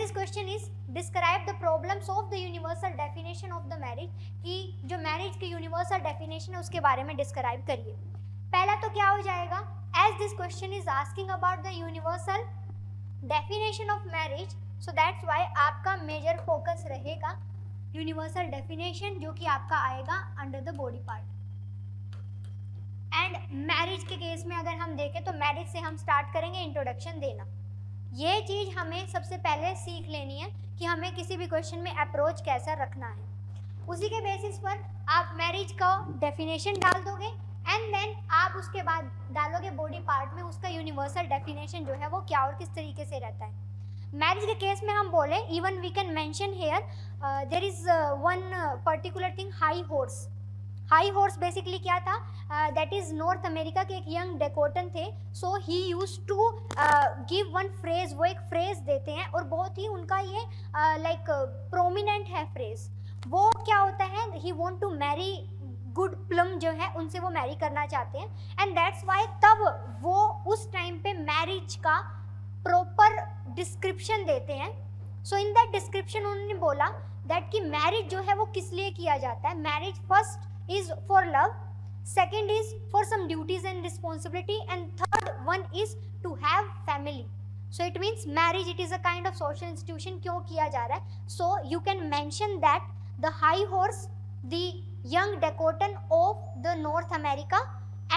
this question is describe the problems of the universal definition of the marriage, कि जो marriage की universal definition है उसके बारे में describe करिए। पहला तो क्या हो जाएगा, as this question is asking about the universal definition of marriage, so that's why आपका major focus रहेगा universal definition जो कि आपका आएगा under the body part। And marriage के केस में अगर हम देखें तो मैरिज से हम स्टार्ट करेंगे इंट्रोडक्शन देना। ये चीज़ हमें सबसे पहले सीख लेनी है कि हमें किसी भी क्वेश्चन में अप्रोच कैसा रखना है। उसी के बेसिस पर आप मैरिज का डेफिनेशन डाल दोगे एंड देन आप उसके बाद डालोगे बॉडी पार्ट में उसका यूनिवर्सल डेफिनेशन जो है वो क्या और किस तरीके से रहता है। मैरिज के केस में हम बोले even we can mention here there is one particular thing, high horse. High horse basically क्या था, दैट इज़ नॉर्थ अमेरिका के एक यंग डेकोटन थे। So he use to give one phrase, वो एक फ्रेज देते हैं और बहुत ही उनका ये लाइक प्रोमिनेंट है फ्रेज। वो क्या होता है, he want to marry good plum, जो है उनसे वो मैरी करना चाहते हैं एंड दैट्स वाई तब वो उस टाइम पे मैरिज का प्रॉपर डिस्क्रिप्शन देते हैं। सो इन दैट डिस्क्रिप्शन उन्होंने बोला दैट कि मैरिज जो है वो किस लिए किया जाता है। Marriage first is for love, second is for some duties and responsibility, and third one is to have family. So it means marriage, it is a kind of social institution क्यों किया जा रहा है। So you can mention that the high horse, the young Dakotan of the North America,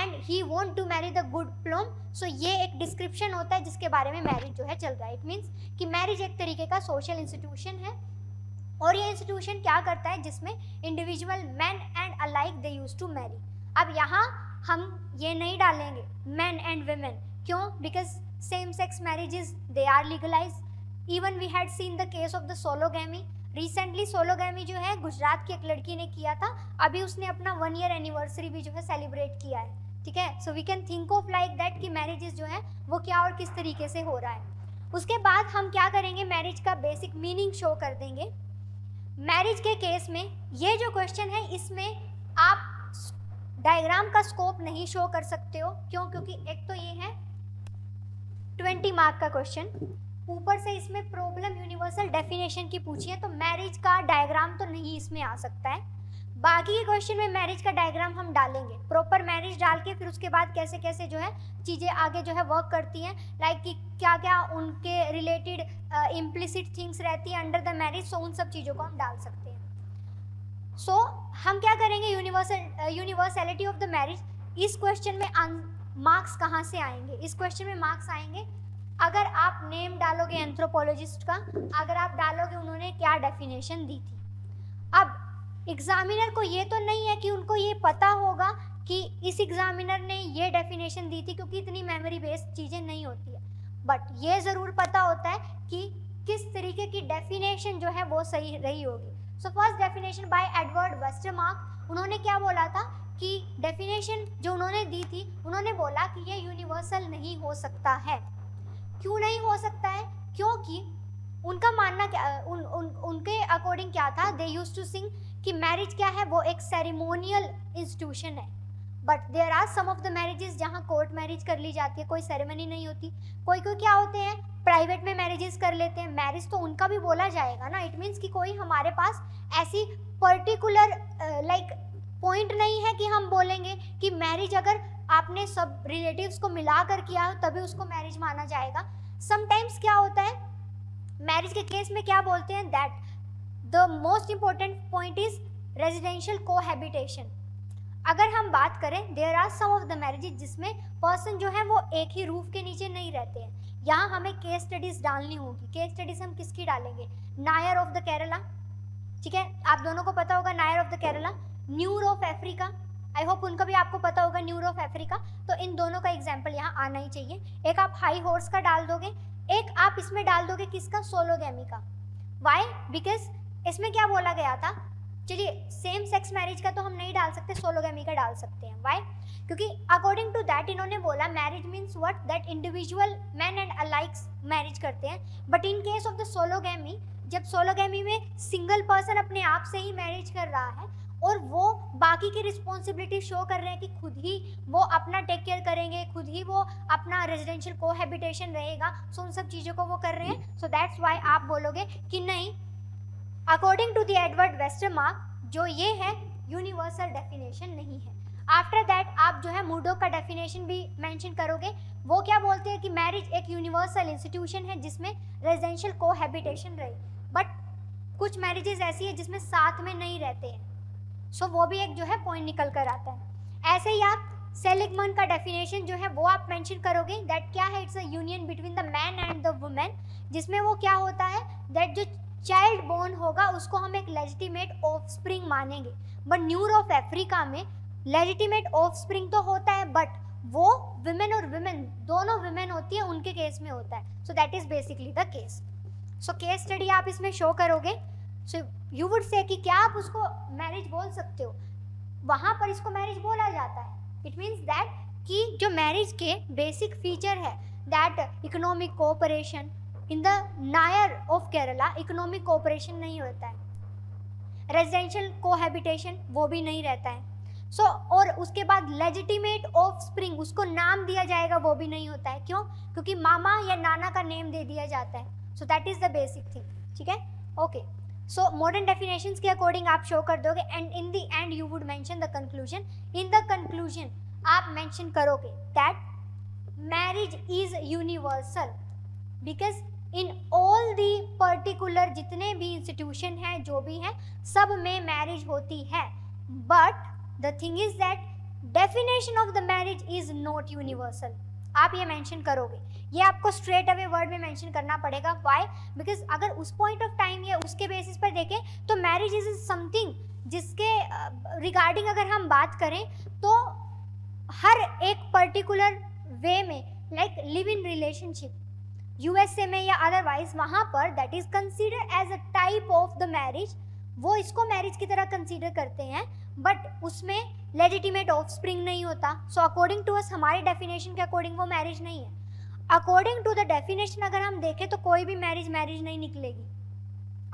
and he want to marry the good plum. So ये एक description होता है जिसके बारे में marriage जो है चल रहा है। It means कि marriage एक तरीके का social institution है और ये इंस्टीट्यूशन क्या करता है जिसमें individual man and alike they use to marry. अब यहाँ हम ये नहीं डालेंगे मैन एंड वेमेन, क्यों, because same sex marriages they are legalise. Even we had seen the case of the sologamy. Recently sologamy जो है गुजरात की एक लड़की ने किया था, अभी उसने अपना 1 ईयर एनिवर्सरी भी जो है सेलिब्रेट किया है। ठीक है, so we can think of like that कि मैरिजेस जो है वो क्या और किस तरीके से हो रहा है। उसके बाद हम क्या करेंगे, मैरिज का बेसिक मीनिंग शो कर देंगे। मैरिज के केस में ये जो क्वेश्चन है इसमें आप डायग्राम का स्कोप नहीं शो कर सकते हो, क्यों, क्योंकि एक तो ये है 20 मार्क का क्वेश्चन, ऊपर से इसमें प्रॉब्लम यूनिवर्सल डेफिनेशन की पूछी है, तो मैरिज का डायग्राम तो नहीं इसमें आ सकता है। बाकी के क्वेश्चन में मैरिज का डायग्राम हम डालेंगे, प्रॉपर मैरिज डाल के फिर उसके बाद कैसे कैसे जो है चीज़ें आगे जो है वर्क करती हैं, लाइक कि क्या क्या उनके रिलेटेड इम्प्लिसिट थिंग्स रहती हैं अंडर द मैरिज, सो उन सब चीज़ों को हम डाल सकते हैं। सो हम क्या करेंगे, यूनिवर्सैलिटी ऑफ द मैरिज। इस क्वेश्चन में मार्क्स कहाँ से आएंगे, इस क्वेश्चन में मार्क्स आएंगे अगर आप नेम डालोगे एंथ्रोपोलॉजिस्ट का, अगर आप डालोगे उन्होंने क्या डेफिनेशन दी थी। अब एग्जामिनर को ये तो नहीं है कि उनको ये पता होगा कि इस एग्जामिनर ने ये डेफिनेशन दी थी, क्योंकि इतनी मेमोरी बेस्ड चीज़ें नहीं होती है, बट ये ज़रूर पता होता है कि किस तरीके की डेफिनेशन जो है वो सही रही होगी। So first definition by Edward Westermarck, उन्होंने क्या बोला था कि डेफिनेशन जो उन्होंने दी थी, उन्होंने बोला कि ये यूनिवर्सल नहीं हो सकता है। क्यों नहीं हो सकता है, क्योंकि उनका मानना क्या, उनके अकॉर्डिंग क्या था, दे यूज टू सिंग कि मैरिज क्या है, वो एक सेरेमोनियल इंस्टीट्यूशन है, but there are some of the marriages जहाँ कोर्ट मैरिज कर ली जाती है, कोई सेरेमनी नहीं होती, कोई कोई क्या होते हैं प्राइवेट में मैरिजेस कर लेते हैं। मैरिज तो उनका भी बोला जाएगा ना, इट मीन्स कि कोई हमारे पास ऐसी पर्टिकुलर लाइक पॉइंट नहीं है कि हम बोलेंगे कि मैरिज अगर आपने सब रिलेटिव्स को मिला कर किया हो तभी उसको मैरिज माना जाएगा। समटाइम्स क्या होता है मैरिज के केस में क्या बोलते हैं, that the most important point is residential cohabitation. अगर हम बात करें there are some of the marriages जिसमें पर्सन जो है वो एक ही रूफ के नीचे नहीं रहते हैं, यहाँ हमें केस स्टडीज डालनी होगी। केस स्टडीज हम किसकी डालेंगे, नायर ऑफ द केरला, ठीक है, आप दोनों को पता होगा Nair of the Kerala, Nuer of Africa, I hope उनका भी आपको पता होगा न्यूर ऑफ अफ्रीका, तो इन दोनों का एग्जाम्पल यहाँ आना ही चाहिए। एक आप हाई हॉर्स का डाल दोगे, एक आप इसमें डाल दोगे किसका, सोलोगैमी का। वाई, बिकॉज इसमें क्या बोला गया था, चलिए सेम सेक्स मैरिज का तो हम नहीं डाल सकते, सोलोगैमी का डाल सकते हैं। वाई, क्योंकि अकॉर्डिंग टू दैट इन्होंने बोला marriage means what, that individual man and alikes marriage करते हैं, but in case of the sologamy, जब सोलोगैमी में सिंगल पर्सन अपने आप से ही मैरिज कर रहा है और वो बाकी की रिस्पॉन्सिबिलिटी शो कर रहे हैं कि खुद ही वो अपना टेक केयर करेंगे, खुद ही वो अपना रेजिडेंशियल कोहैबिटेशन रहेगा, सो उन सब चीज़ों को वो कर रहे हैं। सो दैट्स वाई आप बोलोगे कि नहीं, according to the Edward Westermarck जो ये है यूनिवर्सल डेफिनेशन नहीं है। आफ्टर दैट आप जो है मूडो का डेफिनेशन भी मेंशन करोगे, वो क्या बोलते हैं कि मैरिज एक यूनिवर्सल इंस्टीट्यूशन है जिसमें रेजिडेंशियल कोहैबिटेशन रहे, बट कुछ मैरिजेज ऐसी है जिसमें साथ में नहीं रहते हैं, सो वो भी एक जो है पॉइंट निकल कर आता है। ऐसे ही आप सेलिगमन का डेफिनेशन जो है वो आप मेंशन करोगे, दैट क्या है, it's a union between the man and the women, जिसमें वो क्या होता है दैट जो चाइल्ड बोर्न होगा उसको हम एक लेजिटिमेट ऑफस्प्रिंग मानेंगे। बट न्यूर ऑफ अफ्रीका में लेजिटिमेट ऑफस्प्रिंग तो होता है बट वो वुमेन और वुमेन दोनों वुमेन होती है, उनके केस में होता है। So that is basically the case. So case study आप इसमें शो करोगे। सो यू वुड से कि क्या आप उसको मैरिज बोल सकते हो, वहाँ पर इसको मैरिज बोला जाता है। इट मीन्स दैट कि जो मैरिज के बेसिक फीचर है that economic cooperation, in the Nair of Kerala economic cooperation नहीं होता है, रेजिडेंशियल कोहैबिटेशन वो भी नहीं रहता है। सो और उसके बाद लेजिटिमेट ऑफस्प्रिंग उसको नाम दिया जाएगा वो भी नहीं होता है, क्यों, क्योंकि मामा या नाना का नेम दे दिया जाता है। So that is the basic thing, ठीक है, ओके। सो मॉडर्न डेफिनेशंस के अकॉर्डिंग आप शो कर दोगे and in the end you would mention the conclusion. In the conclusion आप मेंशन करोगे that marriage is universal because in all the particular जितने भी इंस्टीट्यूशन हैं जो भी हैं सब में मैरिज होती है, but The thing is that definition of the marriage is not universal. आप ये मेंशन करोगे, ये आपको स्ट्रेट अवे वर्ड में मेंशन करना पड़ेगा। Why? Because अगर उस पॉइंट ऑफ टाइम या उसके बेसिस पर देखें तो मैरिज इज समथिंग जिसके रिगार्डिंग अगर हम बात करें तो हर एक पर्टिकुलर वे में like live in relationship USA में या अदरवाइज वहाँ पर that is consider as a type of the marriage, वो इसको मैरिज की तरह कंसीडर करते हैं बट उसमें लेजिटिमेट ऑफस्प्रिंग नहीं होता। सो अकॉर्डिंग टू अस हमारे डेफिनेशन के अकॉर्डिंग वो मैरिज नहीं है। अकॉर्डिंग टू द डेफिनेशन अगर हम देखें तो कोई भी मैरिज मैरिज नहीं निकलेगी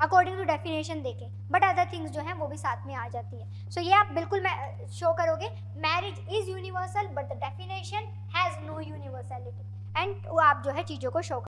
अकॉर्डिंग टू डेफिनेशन देखें, बट अदर थिंग्स जो हैं वो भी साथ में आ जाती है। सो ये आप बिल्कुल शो करोगे, marriage is universal but the definition has no universality, and आप जो है चीज़ों को शो